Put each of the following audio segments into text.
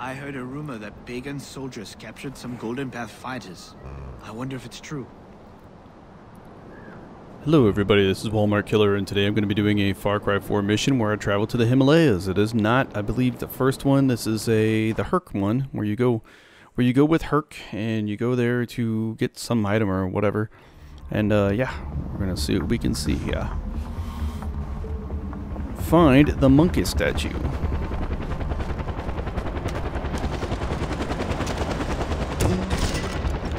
I heard a rumor that Pagan soldiers captured some Golden Path fighters. I wonder if it's true. Hello everybody, this is Walmart Killer, and today I'm going to be doing a Far Cry 4 mission where I travel to the Himalayas. It is not, I believe, the first one. This is the Herc one, where you go with Herc and you go there to get some item or whatever. And yeah, we're going to see what we can see here. Find the monkey statue.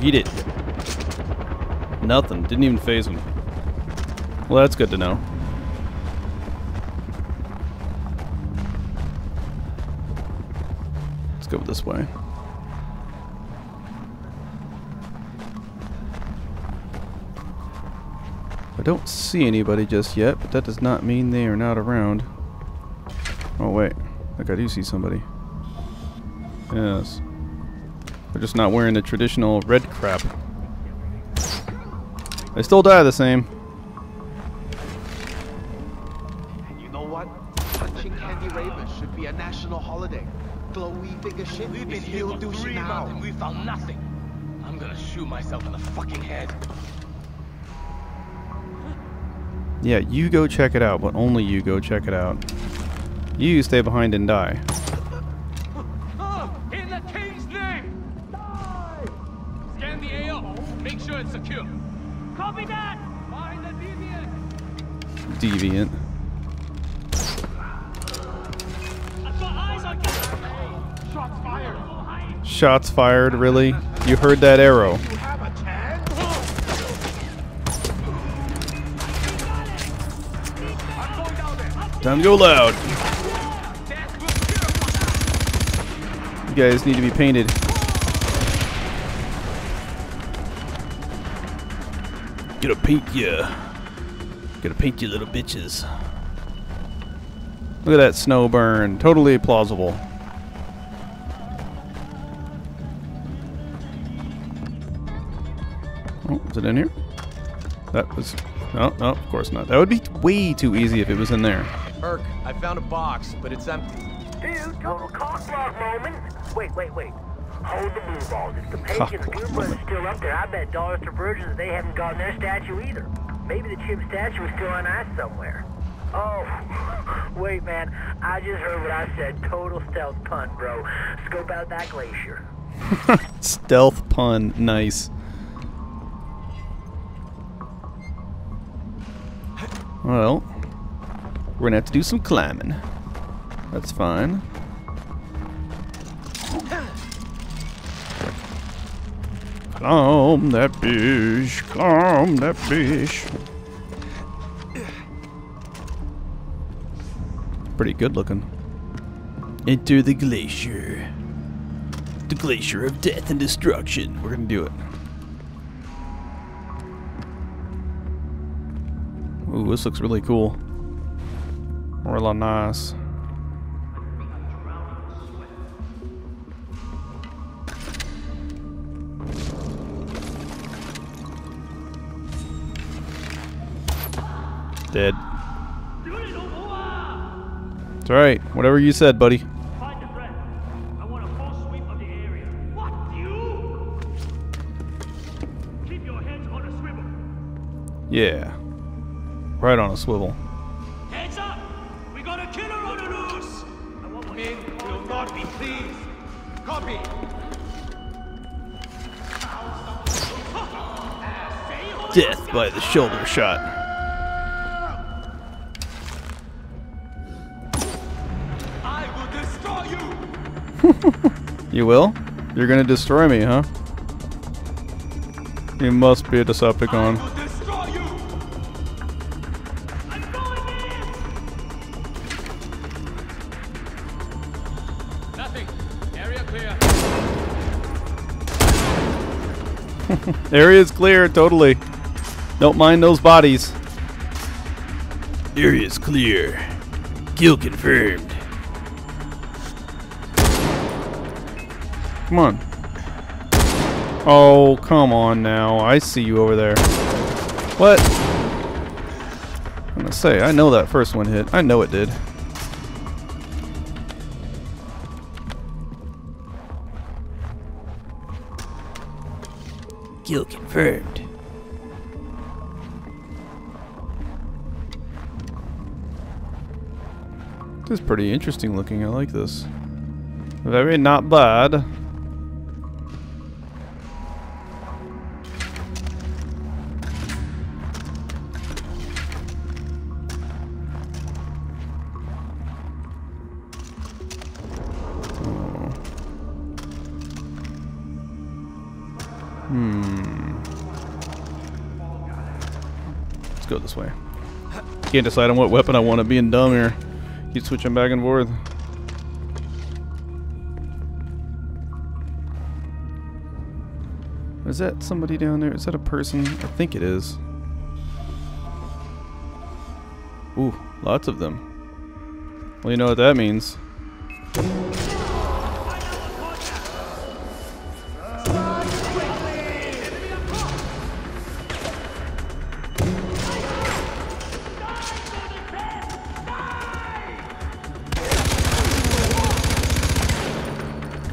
Eat it. Nothing. Didn't even phase him. Well, that's good to know. Let's go this way. I don't see anybody just yet, but that does not mean they are not around. Oh, wait. Look, I do see somebody. Yes. They're just not wearing the traditional red crap. They still die the same. Holiday. Glowy bigger shit. We've been here for 3 months and we found nothing. I'm gonna shoot myself in the fucking head. Yeah, you go check it out, but only you go check it out. You stay behind and die. In the king's name! Die! Scan the AO. Make sure it's secure. Copy that! Find the deviant. Deviant. Shots fired, really? You heard that arrow. Time to go loud. You guys need to be painted. Gonna paint you. Gonna paint you little bitches. Look at that snow burn. Totally plausible. Oh, is it in here? That was... No, no, of course not. That would be way too easy if it was in there. Herc, I found a box, but it's empty. Dude, total cockblock moment. Wait. Hold the blue balls. If the Pagan's blue is still up there, I bet dollars to virgins they haven't gotten their statue either. Maybe the chimp statue is still on ice somewhere. Oh, wait, man. I just heard what I said. Total stealth pun, bro. Scope out that glacier. Stealth pun. Nice. Well, we're gonna have to do some climbing. That's fine. Climb that bitch, climb that bitch. Pretty good looking. Enter the glacier. The glacier of death and destruction. We're gonna do it. Ooh, this looks really cool. Really nice. Dead. That's right. Whatever you said, buddy. Yeah. Right on a swivel. Heads up! We got a killer on the loose! The men will not be pleased. Copy! Death by the shoulder shot. I will destroy you! You will? You're gonna destroy me, huh? You must be a Decepticon. Area's clear, totally. Don't mind those bodies. Area's clear. Kill confirmed. Come on. Oh, come on now. I see you over there. What? I'm gonna say, I know that first one hit. I know it did. Skill confirmed. This is pretty interesting looking. I like this. Very not bad. Let's go this way. Can't decide on what weapon I want to be in dumb here. Keep switching back and forth. Is that somebody down there? Is that a person? I think it is. Ooh, lots of them. Well, you know what that means.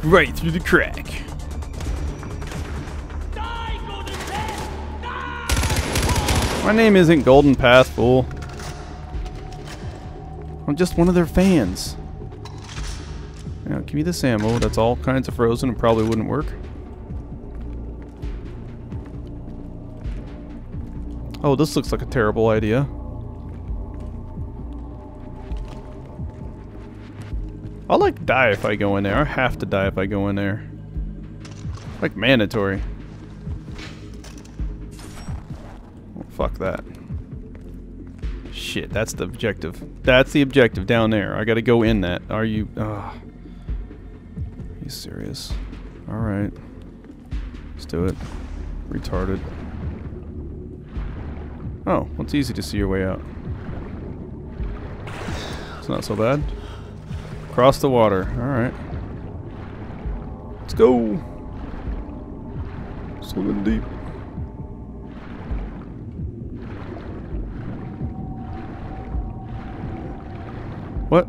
Right through the crack. Die, Golden Path. Die. My name isn't Golden Path Bull. I'm just one of their fans. Now, give me this ammo. That's all kinds of frozen and probably wouldn't work. Oh, this looks like a terrible idea. I'll like die if I go in there. I have to die if I go in there. Like mandatory. Oh, fuck that. Shit, that's the objective. That's the objective down there. I gotta go in that. Are you... Are you serious? Alright. Let's do it. Retarded. Oh, well, it's easy to see your way out. It's not so bad. Across the water. Alright. Let's go. Swimming deep. What?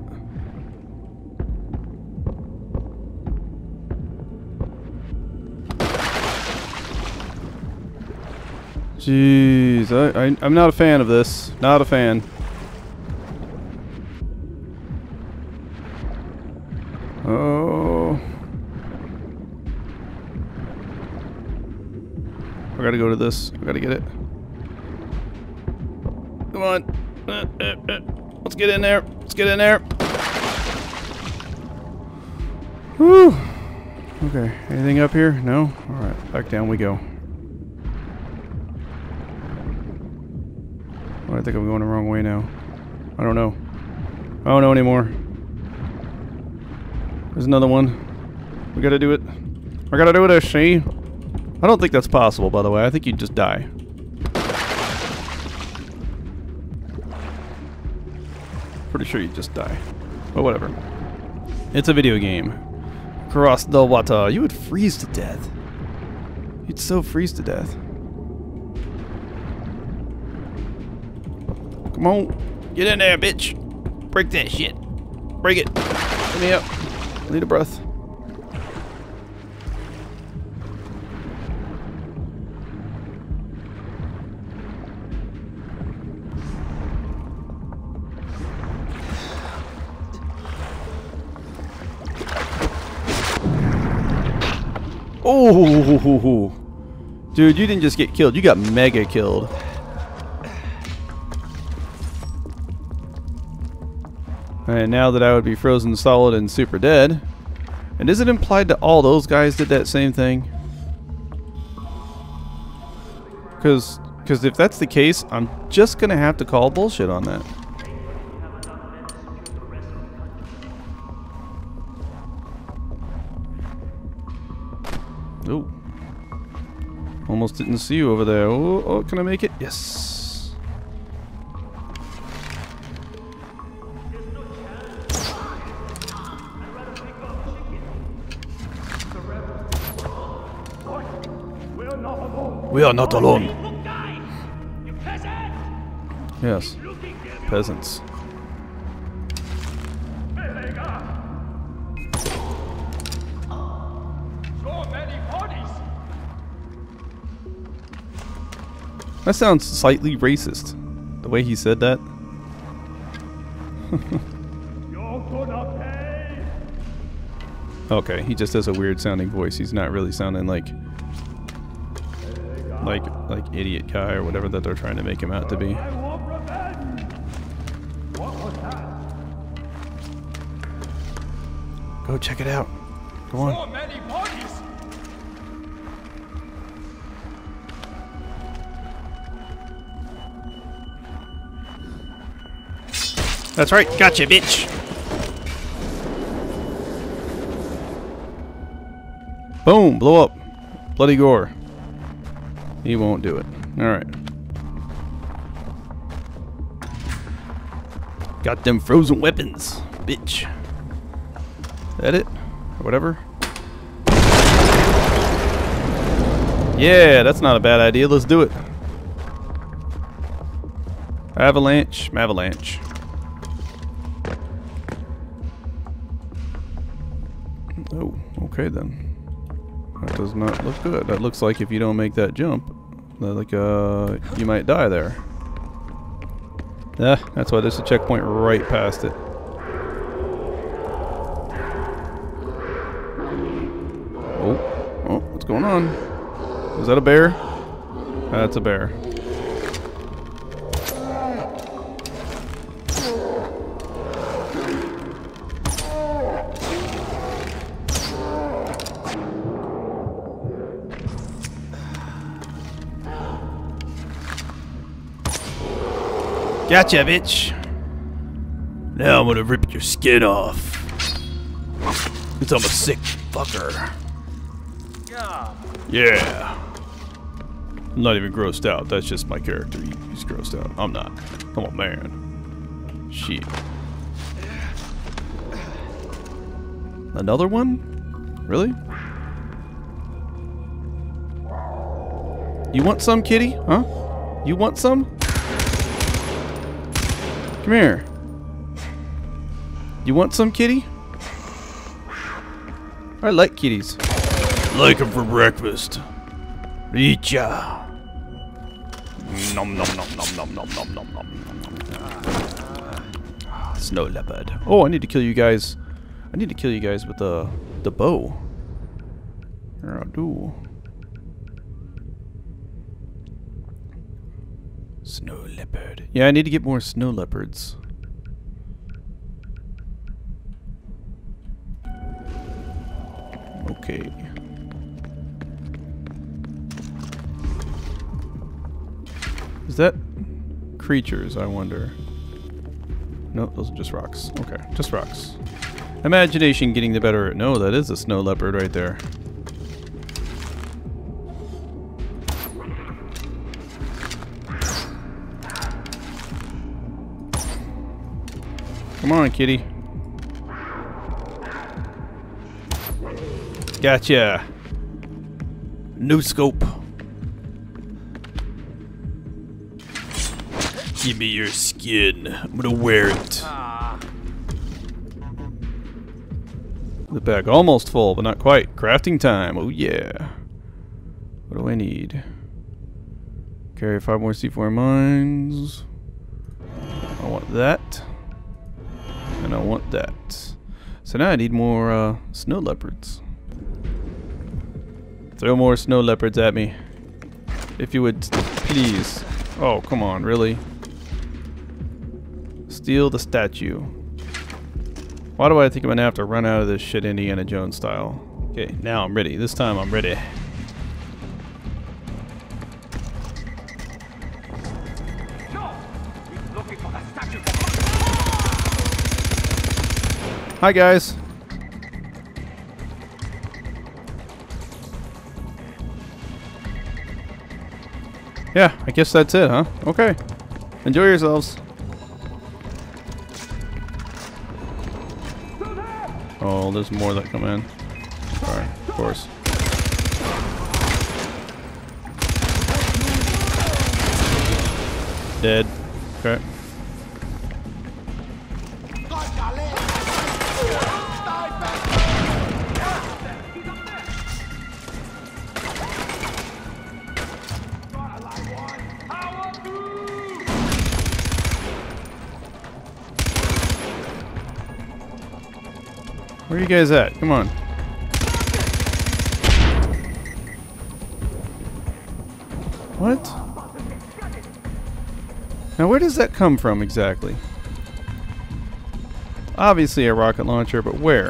Jeez. I'm not a fan of this. Not a fan. I gotta go to this. I gotta get it. Come on. Let's get in there. Let's get in there. Whew. Okay. Anything up here? No? Alright. Back down we go. Oh, I think I'm going the wrong way now. I don't know. I don't know anymore. There's another one. We gotta do it. I gotta do it, I see. I don't think that's possible, by the way. I think you'd just die. Pretty sure you'd just die. But whatever. It's a video game. Cross the water. You would freeze to death. You'd so freeze to death. Come on. Get in there, bitch. Break that shit. Break it. Let me up. I need a breath. Oh, dude, you didn't just get killed. You got mega killed. And now that I would be frozen solid and super dead. And is it implied that all those guys did that same thing? Because if that's the case, I'm just going to have to call bullshit on that. Oh, almost didn't see you over there. Oh, oh, can I make it? Yes. We are not alone. Yes, peasants. That sounds slightly racist, the way he said that. Okay, he just has a weird sounding voice. He's not really sounding like idiot guy or whatever that they're trying to make him out to be. Go check it out. Go on. That's right. Gotcha, bitch. Boom. Blow up. Bloody gore. He won't do it. Alright. Got them frozen weapons, bitch. That it? Or whatever? Yeah, that's not a bad idea. Let's do it. Avalanche, Mavalanche. Oh, okay then. That does not look good. That looks like if you don't make that jump, like you might die there. Yeah, that's why there's a checkpoint right past it. Oh, what's going on? Is that a bear? That's a bear. Gotcha, bitch. Now I'm gonna rip your skin off. It's I'm a sick fucker. Yeah. I'm not even grossed out. That's just my character. He's grossed out. I'm not. Come on, man. Shit. Another one? Really? You want some, kitty? Huh? You want some? Come here. You want some, kitty? I like kitties. Like them for breakfast. Eat ya. Nom nom nom nom nom nom nom nom nom. Snow leopard. Oh, I need to kill you guys. I need to kill you guys with the bow. Or I do. Snow leopard. Yeah, I need to get more snow leopards. Okay. Is that creatures, I wonder? No, those are just rocks. Okay, just rocks. Imagination getting the better. No, that is a snow leopard right there. Come on, kitty. Gotcha. New scope. Give me your skin. I'm gonna wear it. The bag almost full, but not quite. Crafting time. Oh yeah. What do I need? Carry 5 more C4 mines. I want that. And I want that. So now I need more snow leopards. Throw more snow leopards at me. If you would, please. Oh, come on, really? Steal the statue. Why do I think I'm gonna have to run out of this shit Indiana Jones style? Okay, now I'm ready. This time I'm ready. Hi, guys. Yeah, I guess that's it, huh? Okay. Enjoy yourselves. Oh, there's more that come in. Alright, of course. Dead. Okay. Where are you guys at? Come on. What? Now where does that come from exactly? Obviously a rocket launcher, but where?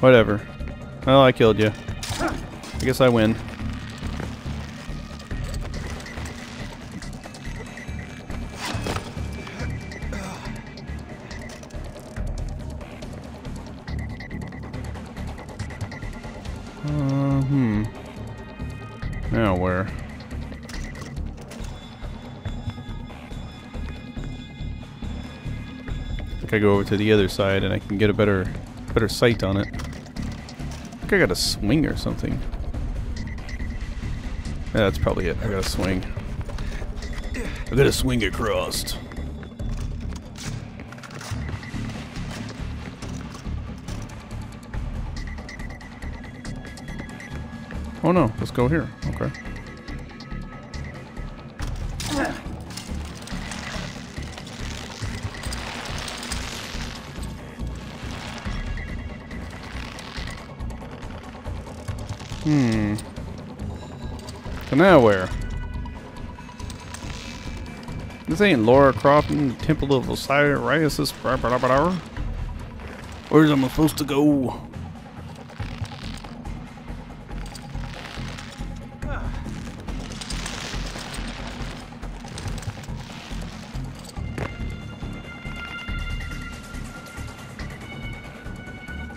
Whatever. Well, I killed you. I guess I win. Now where? I think I go over to the other side and I can get a better sight on it. I think I got a swing or something. Yeah, that's probably it. I got a swing. I got a swing across. Oh no, let's go here. Okay. So now where? This ain't Lara Croft in the Temple of Osiris. Where's am I supposed to go?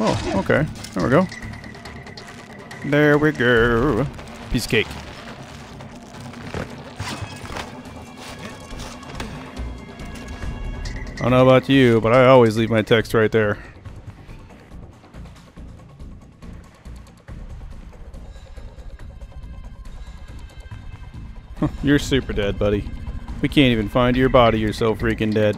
Oh, okay. There we go. There we go. Piece of cake. I don't know about you, but I always leave my text right there. You're super dead, buddy. We can't even find your body. You're so freaking dead.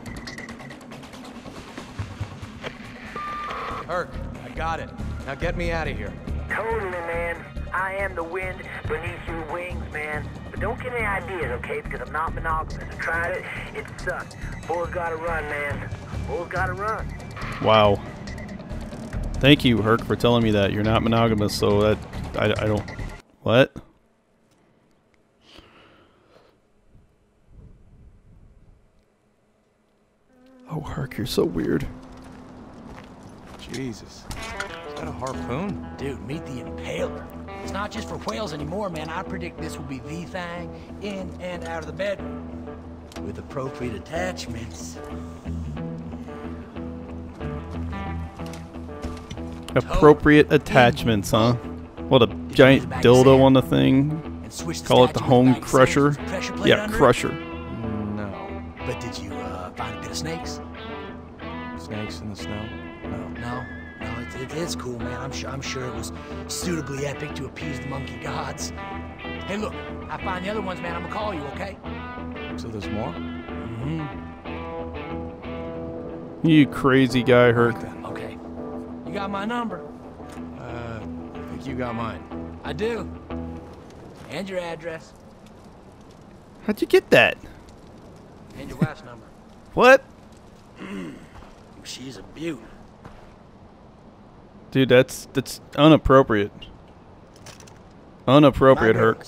Herc, I got it. Now get me out of here. Totally, man. I am the wind beneath your wings, man. But don't get any ideas, okay? Because I'm not monogamous. I tried it. It sucked. Bull's gotta run, man. Bull's gotta run. Wow. Thank you, Herc, for telling me that. You're not monogamous, so that... I don't... What? Oh, Herc, you're so weird. Jesus. Is that a harpoon? Dude, meet the impaler. It's not just for whales anymore, man. I predict this will be the thing in and out of the bedroom. With appropriate attachments. Appropriate attachments, huh? What, a giant dildo on the thing? Call it the Home Crusher? Yeah, Crusher. No. But did you find a bit of snakes? Snakes in the snow? No. No? No, it is cool, man. I'm sure it was suitably epic to appease the monkey gods. Hey, look. I find the other ones, man. I'm gonna call you, okay? So there's more? Mm-hmm. You crazy guy, Herc. Okay. You got my number? I think you got mine. I do. And your address. How'd you get that? And your wife's number. What? She's a beaut. Dude, that's inappropriate. Inappropriate, Herc.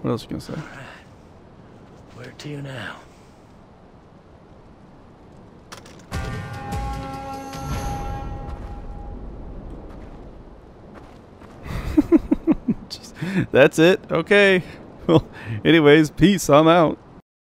What else you gonna say? All right. Where to you now? That's it. Okay. Well, anyways, peace. I'm out.